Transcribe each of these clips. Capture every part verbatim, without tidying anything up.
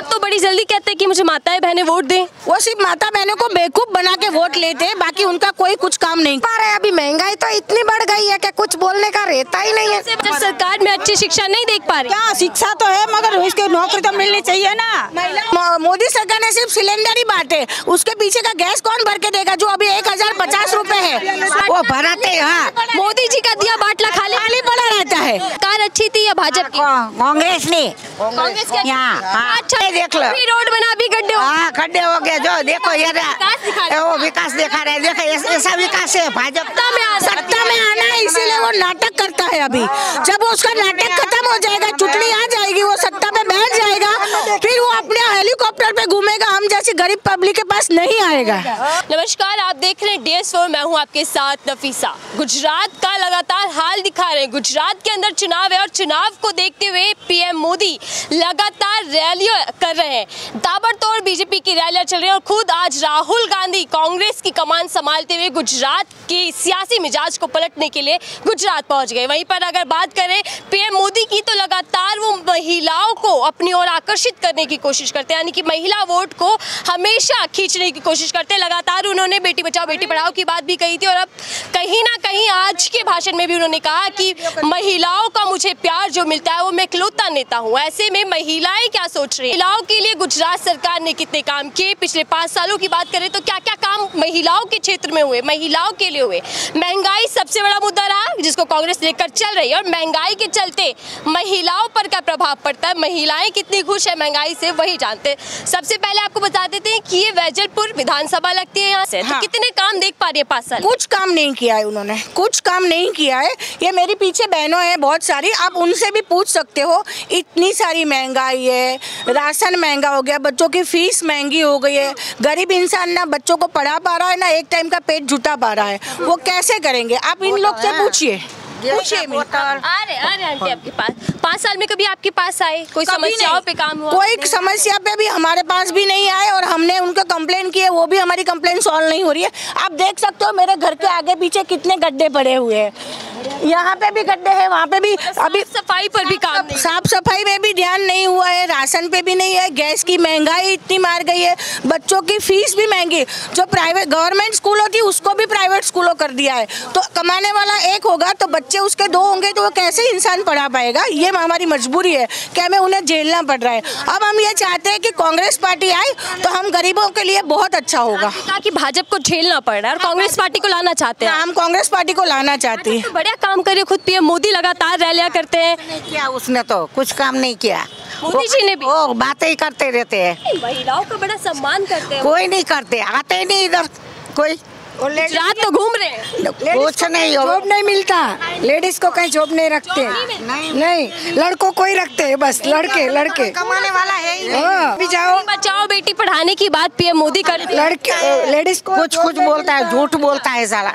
Vote तो बड़ी जल्दी कहते हैं कि मुझे माताएं बहनें वोट दें। वो सिर्फ माता बहनों को बेवकूफ बना के वोट लेते हैं, बाकी उनका कोई कुछ काम नहीं पा रहा है। अभी महंगाई तो इतनी बढ़ गई है कि कुछ बोलने का रहता ही नहीं है। जब सरकार में अच्छी शिक्षा नहीं देख पा रही, क्या शिक्षा तो है मगर उसकी नौकरी तो मिलनी चाहिए ना। मोदी सरकार ने सिर्फ सिलेंडर ही बांटे, उसके पीछे का गैस कौन भर के देगा जो अभी एक हजार पचास रूपए है वो भराते। हाँ, मोदी जी का दिया बाटला खाली खाली पड़ा रहता है। सरकार अच्छी थी या भाजपा? कांग्रेस ने कांग्रेस यहाँ अच्छा देख लो, रोड बना भी गड्ढे गड्ढे हो गए जो देखो ये वो विकास दिखा रहे, देखो ऐसा विकास है। भाजपा में सत्ता में आना है इसीलिए वो नाटक करता है। अभी जब उसका नाटक खत्म हो जाएगा, चुटनी आ जाएगी, वो सत्ता में बैठ जाएगा, फिर वो अपने हेलीकॉप्टर पे घूमेगा, हम जैसे गरीब पब्लिक के पास नहीं आएगा। नमस्कार, आप देख रहे हैं डी एस फोर, मैं हूँ आपके साथ नफीसा। गुजरात का लगातार हाल दिखा रहे हैं। गुजरात के अंदर चुनाव है और चुनाव को देखते हुए पीएम मोदी लगातार रैलियां कर रहे हैं। ताबड़तोड़ बीजेपी की रैलियां चल रही है और खुद आज राहुल गांधी कांग्रेस की कमान संभालते हुए गुजरात की सियासी मिजाज को पलटने के लिए गुजरात पहुंच गए। वहीं पर अगर बात करें पीएम मोदी की, तो लगातार वो महिलाओं को अपनी ओर आकर्षित करने की कोशिश करते हैं, यानी कि महिला वोट को हमेशा खींचने की कोशिश करते हैं। लगातार उन्होंने बेटी बचाओ बेटी पढ़ाओ की बात भी कही थी और अब कहीं ना कहीं आज के भाषण में भी उन्होंने कहा कि महिलाओं का मुझे प्यार जो मिलता है वो मैं इकलौता नेता हूँ। ऐसे में महिलाएं क्या सोच रही हैं, महिलाओं के लिए गुजरात सरकार ने कितने काम किए, पिछले पाँच सालों की बात करें तो क्या क्या काम महिलाओं के क्षेत्र में हुए, महिलाओं के लिए हुए। महंगाई सबसे बड़ा मुद्दा रहा जिसको कांग्रेस लेकर चल रही है और महंगाई के चलते महिलाओं पर क्या प्रभाव पड़ता है, महिलाएं कितनी खुश है महंगाई से, वही जानते। सबसे पहले आपको बता देते हैं कि ये वैजलपुर विधानसभा लगती है यहाँ से, तो कितने काम देख पा रही है पाँच साल? कुछ काम नहीं किया है उन्होंने, कुछ काम नहीं किया है। ये मेरे पीछे बहनों हैं बहुत सारी, आप उनसे भी पूछ सकते हो। इतनी सारी महंगाई है, राशन महंगा हो गया, बच्चों की फीस महंगी हो गई है, गरीब इंसान ना बच्चों को पढ़ा पा रहा है ना एक टाइम का पेट जुटा पा रहा है, वो कैसे करेंगे? आप इन लोग से पूछिए। अरे अरे आंटी, आपके पास पाँच साल में कभी आपके पास आए कोई समस्याओं पे काम हुआ? कोई समस्या पे भी हमारे पास भी नहीं आए और हमने उनको कंप्लेन किए, वो भी हमारी कंप्लेन सॉल्व नहीं हो रही है। आप देख सकते हो मेरे घर के आगे पीछे कितने गड्ढे पड़े हुए हैं, यहाँ पे भी गड्ढे हैं, वहाँ पे भी। अभी सफाई पर भी काम, साफ सफाई में भी ध्यान नहीं हुआ है, राशन पे भी नहीं है, गैस की महंगाई इतनी मार गई है, बच्चों की फीस भी महंगी। जो प्राइवेट गवर्नमेंट स्कूल होती उसको भी प्राइवेट स्कूलों कर दिया है। तो कमाने वाला एक होगा तो बच्चे उसके दो होंगे तो वो कैसे इंसान पढ़ा पाएगा? ये हमारी मजबूरी है कि हमें उन्हें झेलना पड़ रहा है। अब हम ये चाहते हैं कि कांग्रेस पार्टी आए तो हम गरीबों के लिए बहुत अच्छा होगा। ताकि भाजपा को झेलना पड़ रहा है और कांग्रेस पार्टी को लाना चाहते हैं। हम कांग्रेस पार्टी को लाना चाहते हैं। बढ़िया काम करे, खुद पीएम मोदी लगातार रैलियां करते हैं, क्या उसने तो कुछ काम नहीं किया। मोदी जी ने भी वो बातें ही करते रहते हैं, महिलाओं का बड़ा सम्मान करते हैं, कोई नहीं करते, आते ही नहीं इधर कोई। गुजरात तो घूम रहे हैं, कुछ नहीं, जॉब नहीं मिलता, लेडीज को कहीं जॉब नहीं रखते, नहीं, नहीं लड़कों को ही रखते हैं बस, लड़के लड़के कमाने वाला है ही नहीं। जाओ बचाओ बेटी पढ़ाने की बात पीएम मोदी कर, लड़के लेडीज को कुछ कुछ बोलता है, झूठ बोलता है साला,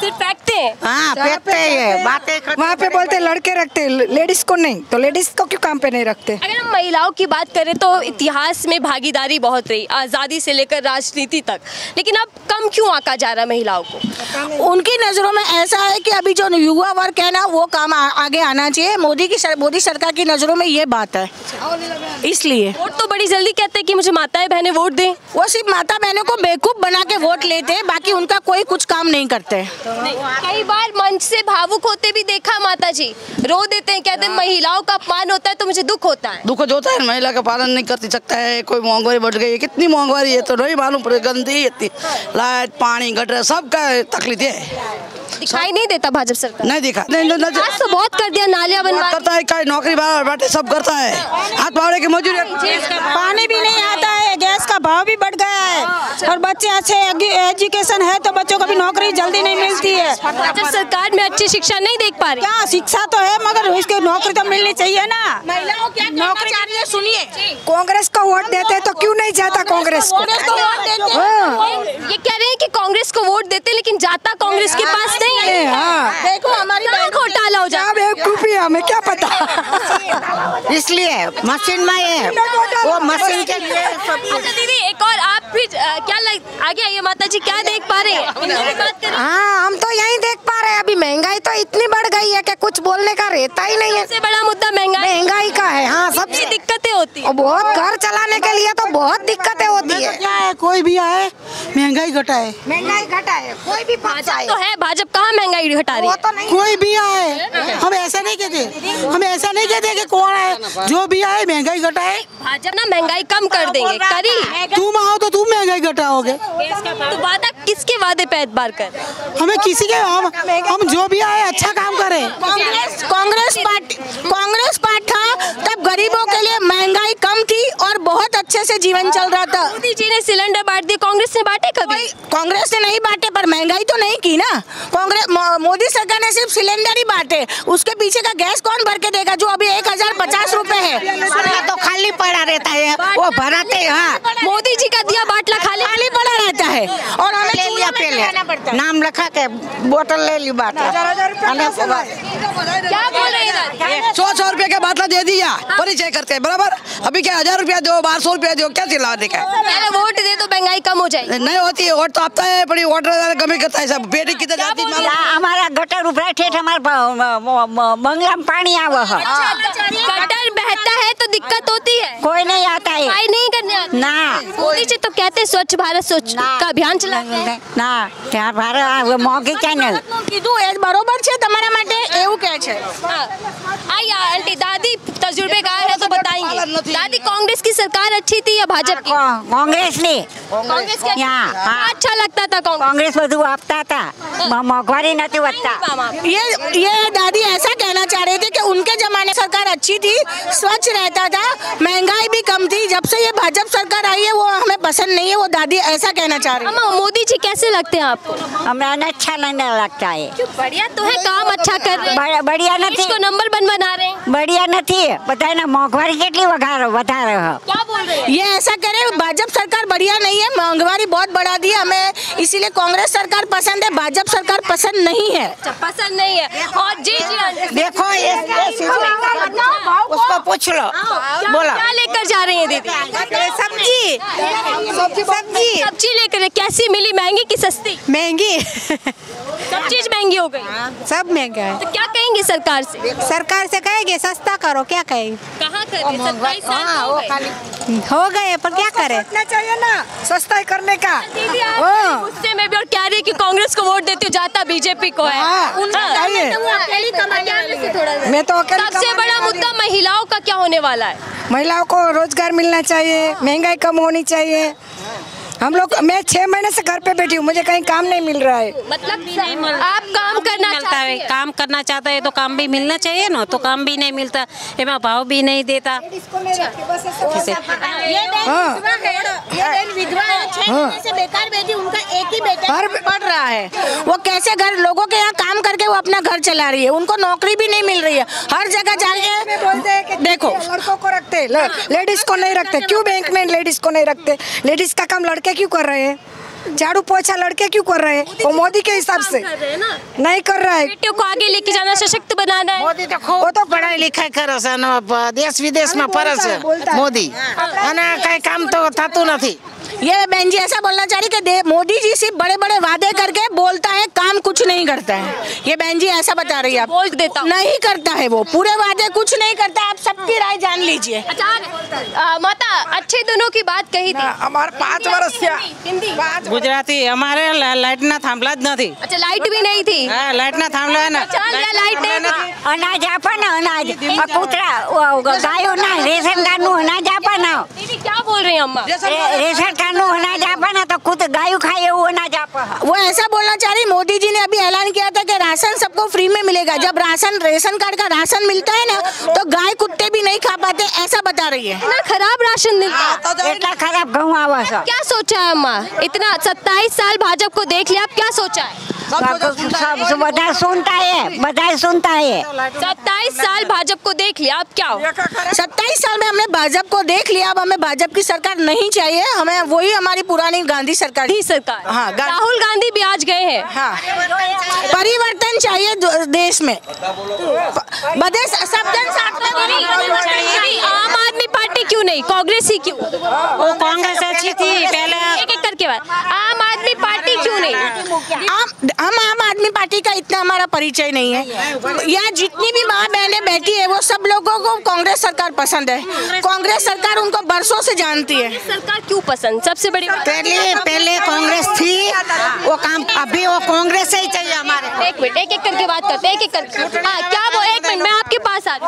फिर फेंकते हैं। हाँ फेंकते हैं, बातें वहाँ पे बोलते हैं लड़के रखते हैं लेडीज को नहीं, तो लेडीज को क्यों काम पे नहीं रखते? अगर हम महिलाओं की बात करें तो इतिहास में भागीदारी बहुत रही, आज़ादी से लेकर राजनीति तक, लेकिन अब कम क्यों आका जा रहा है महिलाओं को? उनकी नज़रों में ऐसा है कि अभी जो युवा वर्ग है ना वो काम आ, आगे आना चाहिए। मोदी की मोदी सरकार की नज़रों में ये बात है, इसलिए वोट तो बड़ी जल्दी कहते हैं कि मुझे माताएं बहनें वोट दें। वो सिर्फ माता बहनों को बेवकूफ़ बना के वोट लेते हैं, बाकी उनका कोई कुछ काम नहीं करते। कई बार मंच से भावुक होते भी देखा माता जी, रो देते हैं, कहते हैं महिलाओं का अपमान होता है तो मुझे दुख होता है। दुख होता है, महिला का पालन नहीं कर सकता है, कोई महंगाई बढ़ गई है, कितनी महंगाई है तो नहीं मालूम, गंदी इतनी, लाइट पानी गटर सब का तकलीफ है, दिखाई नहीं देता। भाजपा सरकार नहीं दिखा नहीं, नहीं, नहीं, नहीं। तो बहुत कर दिया, नालियां बनवा करता है, नौकरी बाटे सब करता है, हाथ पावड़े की मजदूरी, पानी भी नहीं आता है, गैस का भाव भी बढ़ गया है और बच्चे अच्छे एजुकेशन है तो बच्चों को भी नौकरी जल्दी नहीं मिलती है। भाजपा सरकार में अच्छी शिक्षा नहीं देख पा रही, क्या शिक्षा तो है मगर उसकी नौकरी तो मिलनी चाहिए ना। महिलाओं क्या नौकरी चाहिए? सुनिए, कांग्रेस को वोट देते तो क्यों नहीं जाता कांग्रेस को? ये कह रहे हैं कि कांग्रेस को वोट देते लेकिन जाता कांग्रेस के पास नहीं है। हाँ। देखो हमारी घोटाला हो जाए, बेवकूफी हमें क्या पता, इसलिए मशीन में है वो मशीन के लिए। अच्छा दीदी एक और, आप भी क्या लग आगे आइए, माता जी क्या देख पा रहे हैं? हाँ हम तो यही देख पा रहे हैं, अभी महंगाई तो इतनी बढ़ गई है कि कुछ बोलने का रहता ही नहीं है। सबसे बड़ा मुद्दा महंगाई महंगाई का है। हाँ सबसे दिक्कतें होती है, बहुत घर चलाने के लिए तो बहुत दिक्कतें होती है। क्या है, कोई भी आए महंगाई घटाए, महंगाई घटाए, कोई भी भाजपा तो है, भाजपा कहाँ महंगाई घटा रही है, तो नहीं। कोई भी आए, हम ऐसा नहीं कहते, हम ऐसा नहीं कहते कि कौन आए, जो भी आए महंगाई घटाए, भाजपा ना महंगाई कम कर देंगे, करी तुम आओ तो तुम महंगाई घटाओगे। तो वादा किसके वादे पे एतबार कर, हमें किसी के, हम हम जो भी आए अच्छा काम करें। कांग्रेस पार्टी, कांग्रेस पार्टी था तब गरीबों के लिए महंगाई कम थी और बहुत अच्छे से जीवन चल रहा था। मोदी जी ने सिलेंडर बांट दिए, कांग्रेस ने बांटे कभी? कांग्रेस ने नहीं बांटे, पर महंगाई तो नहीं की ना कांग्रेस। मोदी सरकार ने सिर्फ सिलेंडर ही बांटे, उसके पीछे का गैस कौन भर के देगा, जो अभी एक हजार पचास रूपए है तो खाली पड़ा रहता है, वो भराते हैं। मोदी जी का दिया बाटला खाली खाली पड़ा रहता है और हमें ले लिया पहले, नाम रखा के बोतल ले ली बाटला, क्या बोल रहे हैं, सौ सौ रूपये का बाटला दे दिया, परिचय करते हैं बराबर। अभी क्या हजार रुपया दो, बारह सौ रुपया दो, क्या चिल्ला देखा, वोट दे तो महंगाई कम हो जाएगी, नहीं होती है वोट तो आपता है, बड़ी वोट कमी करता है सब, बेटी किधर जाती है, हमारा गटर उभरा ठेठ, हमारा बंगला में पानी आवा है, गटर बहता है तो दिक्कत होती है, कोई नहीं आता है, कोई नहीं करने ना। मोदी जी तो कहते स्वच्छ भारत स्वच्छ का अभियान चला ना, क्या भारत मोगी क्या नहीं कीधुं ए बरोबर छे, તમારા માટે એવું કહે છે। आ या आंटी दादी तजुर्बेकार है तो बताएंगे, दादी कांग्रेस की सरकार अच्छी थी या भाजपा की? कांग्रेस ने, कांग्रेस के अच्छा लगता था, कांग्रेस બધું આપતા હતા, મોંઘવારી નથી વધતા। ये ये दादी ऐसा कहना चाह रहे थे कि उनके जमाने सरकार अच्छी थी, स्वच्छ रहता था, महंगाई भी कम थी, जब से ये भाजपा सरकार आई है वो हमें पसंद नहीं है, वो दादी ऐसा कहना चाह रही है। मोदी जी कैसे लगते हैं आपको? हमें अच्छा नहीं लगता है, बढ़िया तो है, काम अच्छा कर रहे हैं, बढ़िया नहीं, इसको नंबर वन बना रहे हैं, बढ़िया नहीं, बताए ना मोंघवारी कितनी बता रहे हो, क्या बोल रहे हैं, ये ऐसा करे, भाजपा सरकार बढ़िया नहीं है, मोंघवारी बहुत बढ़ा दी है, हमें इसीलिए कांग्रेस सरकार पसंद है, भाजपा सरकार पसंद नहीं है, पसंद नहीं है। और जी जी देखो ये उसको पूछ लो, बोला क्या लेकर जा रही है दीदी? सब्जी, सब्जी सब्जी लेकर, कैसी मिली, महंगी की सस्ती? महंगी, सब चीज महंगी हो गई, सब महंगा है, तो क्या कहेंगे सरकार से? सरकार से कहेंगे सस्ता करो, क्या कहेंगे, कहाँ करें, सत्ताईस साल हो गए, हो गए पर क्या करें, सोचना चाहिए ना सस्ता करने का। गुस्से में भी और कह रही कि कांग्रेस को वोट देती हूँ, जाता बीजेपी को है, मैं तो सबसे बड़ा मुद्दा महिलाओं का क्या होने वाला है? महिलाओं को रोजगार मिलना चाहिए, महंगाई कम होनी चाहिए, हम लोग, मैं छह महीने से घर पे बैठी हूँ, मुझे कहीं काम नहीं मिल रहा है, मतलब आप काम करना चाहता है, काम करना चाहता है तो काम भी मिलना चाहिए ना, तो काम भी नहीं मिलता, एमा भाव भी नहीं देता। बेकार बेटी, उनका एक ही बेटा पढ़ रहा है, वो कैसे घर लोगों के यहाँ काम करके वो अपना घर चला रही है, उनको नौकरी भी नहीं मिल रही है, हर जगह जाके देखो लड़कों को रखते, लेडीज को नहीं रखते, क्यों बैंक में लेडीज को नहीं रखते, लेडीज का काम लड़के क्यों कर रहे हैं, झाड़ू पोछा लड़के क्यों कर रहे हैं, वो मोदी के हिसाब से नहीं कर रहा है, बेटियों को आगे लेके जाना, सशक्त बनाना है मोदी, तो वो तो पढ़ाई लिखाई करे से देश विदेश में फरस है मोदी, कहीं काम तो थातु नहीं। ये बहन जी ऐसा बोलना चाह रही कि मोदी जी सिर्फ बड़े बड़े वादे करके बोलता है, काम कुछ नहीं करता है, ये बहन जी ऐसा बता रही है, आप बोल देता नहीं करता है, वो पूरे वादे कुछ नहीं करता, आप सबकी राय जान लीजिए। अच्छा माता, अच्छे दोनों की बात कही थी, हमारे पाँच वर्ष से गुजराती, हमारे लाइट ना थामला ज नहीं, अच्छा लाइट भी नहीं थी, लाइट ना थामला है ना, लाइट नहीं, अनाज आप अनाज गायो ना, रेशन कार्ड नु अनाज आप ना, क्या बोल रही है अम्मा, रेशन कार्ड नु अनाज आप ना, तो खुद गायो खाए वो अनाज आप, वो ऐसा बोलना चाह रही। मोदी जी ने अभी ऐलान किया था कि राशन सबको फ्री में मिलेगा, जब राशन रेशन कार्ड का राशन मिलता है ना तो गाय कुत्ते भी नहीं खा पाते, ऐसा बता रही है, इतना खराब राशन मिलता, इतना खराब गेहूँ आवा, क्या सोचा है अम्मा, इतना सत्ताईस साल भाजपा को देख लिया, आप क्या सोचा है? सब बधाई सुनता है, बधाई सुनता है, सत्ताईस साल भाजपा को देख लिया, आप क्या हो, सत्ताईस साल में हमने भाजपा को देख लिया, अब हमें भाजपा की सरकार नहीं चाहिए, हमें वही हमारी पुरानी गांधी सरकार ही सरकार। हाँ, गा... राहुल गांधी भी आज गए हैं। हाँ, परिवर्तन चाहिए देश में, बदे सब जन साथ में, आम आदमी पार्टी क्यों नहीं, कांग्रेस ही क्यों, वो कांग्रेस अच्छी थी पहले, एक एक करके बात, आम आदमी पार्टी क्यों नहीं, हम आम आदमी पार्टी का इतना हमारा का परिचय नहीं है। यहाँ जितनी भी माँ बहनें बैठी है वो सब लोगों को कांग्रेस सरकार पसंद है। कांग्रेस सरकार उनको बरसों से जानती है। सरकार क्यों पसंद? सबसे बड़ी पहले पहले कांग्रेस थी, वो काम अभी वो कांग्रेस से ही चाहिए हमारे। एक मिनट, एक एक करके बात करते हैं, एक एक करके। हाँ क्या वो एक मिनट मैं आपके पास आ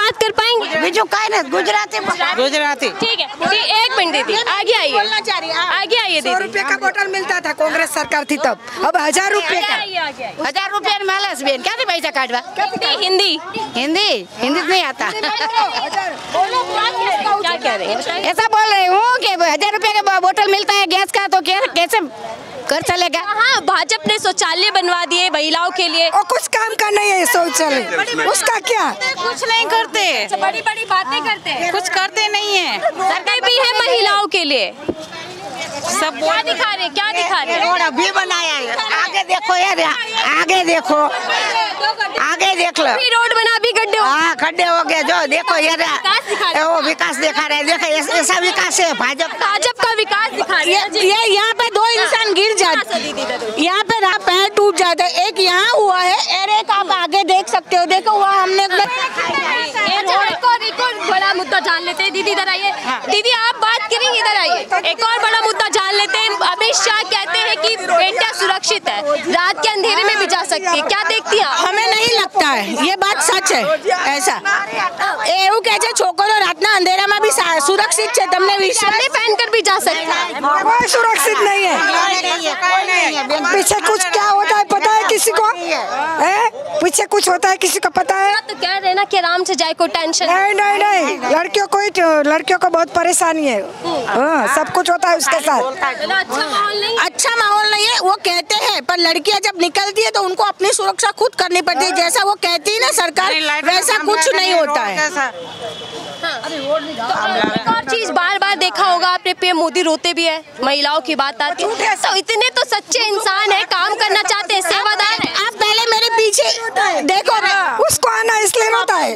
बात कर पाएंगे। बीजू का गुजराती गुजराती ठीक है। एक मिनट दीदी आगे आइए, आगे आइए दीदी। रुपए का बोतल मिलता था कांग्रेस सरकार थी तब, अब हजार रुपए का हजार रुपए मालस बेन क्या पैसा काटवा। हिंदी हिंदी हिंदी नहीं आता क्या कह रहे हैं? ऐसा बोल रही हूँ कि हजार रुपए का बोतल मिलता है गैस का, तो कैसे घर चलेगा? हाँ भाजपा ने शौचालय बनवा दिए महिलाओं के लिए और कुछ काम का नहीं है शौचालय, उसका क्या? कुछ नहीं करते, बड़ी बड़ी बातें करते, कुछ करते नहीं है। सड़कें भी है महिलाओं के लिए, सब क्या दिखा रहे क्या दिखा रहे रोड अभी बनाया है। आगे देखो यार, आगे देखो, आगे देख लो, रोड बना भी गड्ढे हाँ गड्ढे हो गए। जो देखो यार वो विकास दिखा रहे, देखो ऐसा विकास है भाजपा भाजपा का विकास दिखा रहे। ये यहाँ पे दो इंसान गिर जाते, यहाँ पे पैर टूट जाता है, एक यहाँ हुआ है और एक आप आगे देख सकते हो। देखो वहाँ हमने बड़ा मुद्दा जान लेते हैं। दीदी इधर आइए, दीदी आप बात करेंगे इधर आइए। एक और बड़ा मुद्दा जान लेते हैं। अमित शाह कहते हैं कि बेटियां सुरक्षित है, रात के अंधेरे में भी जा सकती है, क्या देखती है? हमें नहीं लगता है ये बात सच है। ऐसा एवं कहते छोकरो रात ना अंधेरा में भी सुरक्षित है, तुमने विश्वास पहन कर भी जा सकता है। कोई सुरक्षित नहीं है, पीछे कुछ क्या होता है पता है किसी को? पीछे कुछ होता है किसी को पता है? तो कह रहे ना कि आराम से जाए, कोई टेंशन नहीं नहीं नहीं। लड़कियों को लड़कियों को बहुत परेशानी है, हाँ सब कुछ होता है उसके साथ। अच्छा माहौल नहीं है वो कहते हैं, पर लड़कियां जब निकलती है तो उनको अपनी सुरक्षा खुद करनी पड़ती है। जैसा वो कहती है ना सरकार, वैसा कुछ नहीं होता है। एक और चीज बार बार देखा होगा आपने, पीएम मोदी रोते भी है, महिलाओं की बात आती है। तो इतने तो सच्चे इंसान है, काम करना चाहते हैं, सेवादार है। आप पहले मेरे पीछे देखो, उसको आना इसलिए रोता है,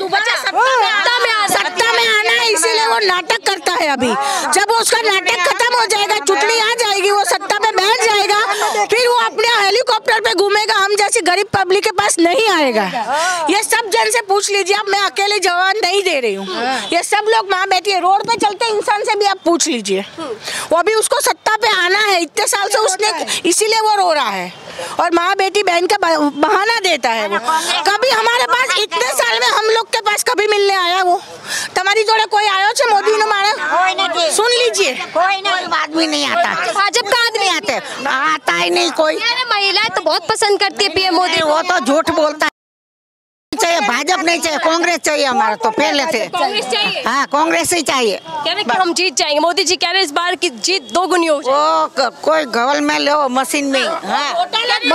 सत्ता में आना है इसीलिए वो नाटक करता है। अभी जब उसका नाटक खत्म हो जाएगा, चुटनी आ जाएगी, वो सत्ता में बैठ जाएगा, फिर वो अपने हेलीकॉप्टर पे घूमेगा, हम जैसी गरीब पब्लिक के पास नहीं आएगा। ये सब जन से पूछ लीजिए, अब मैं अकेले जवाब नहीं दे रही हूँ। ये सब लोग माँ बैठी है, रोड पे चलते इंसान से भी आप पूछ लीजिए, वो भी उसको सत्ता पे आना है, इतने साल से उसने, इसीलिए वो रो रहा है। और माँ बेटी बहन का बहाना देता है वो। कभी हमारे पास इतने साल में हम लोग के पास कभी मिलने आया वो? तुम्हारी जोड़े कोई आयो छे मोदी ने मारा? सुन लीजिए, कोई आदमी नहीं आता, भाजपा आदमी आते आता ही नहीं कोई। महिलाएं तो बहुत पसंद करती है पीएम मोदी, वो तो झूठ बोलता है। चाहिए भाजपा नहीं चाहिए, कांग्रेस चाहिए हमारा, तो पहले थे हाँ कांग्रेस ही चाहिए। हम जीत जाएंगे, मोदी जी कह रहे इस बार की जीत दो गुनी हो जाए। कोई घोल में ले मशीन में,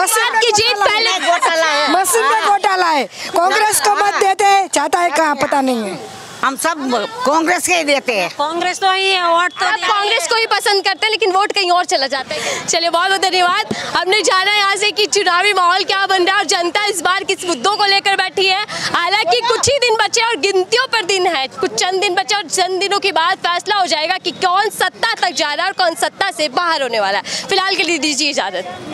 मशीन की जीत पहले घोटाला है, मशीन में घोटाला है। कांग्रेस को मत देते, चाहता है कहाँ पता नहीं है, हम सब कांग्रेस के ही देते हैं। कांग्रेस तो ही है, वोट तो कांग्रेस को ही पसंद करते हैं, लेकिन वोट कहीं और चला जाता है। चलिए बहुत बहुत धन्यवाद। हमने जाना यहाँ से कि चुनावी माहौल क्या बन रहा है और जनता इस बार किस मुद्दों को लेकर बैठी है। हालांकि कुछ ही दिन बचे और गिनतियों पर दिन है, कुछ चंद दिन बचे और चंद दिनों के बाद फैसला हो जाएगा कि कौन सत्ता तक जा रहा है और कौन सत्ता से बाहर होने वाला है। फिलहाल के लिए दीजिए इजाजत।